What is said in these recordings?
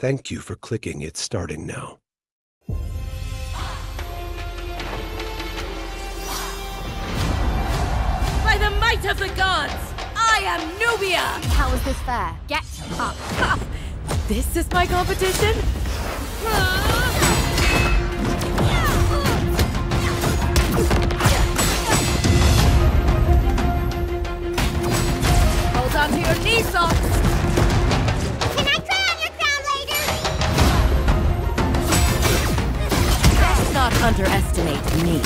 Thank you for clicking. It's starting now. By the might of the gods, I am Nubia! How is this fair? Get up! Ha! This is my competition? Hold on to your knee socks! Underestimate me.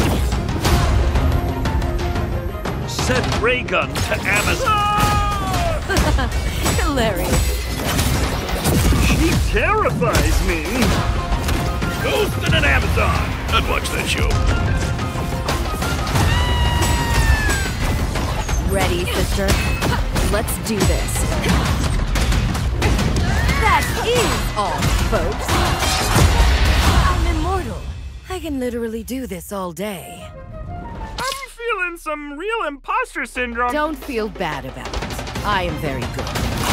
Send Raygun to Amazon. Hilarious. She terrifies me. Ghost in an Amazon. I'd watch that show. Ready, sister? Let's do this. That is all, folks. I'm immortal. I can literally do this all day. I'm feeling some real imposter syndrome. Don't feel bad about it. I am very good.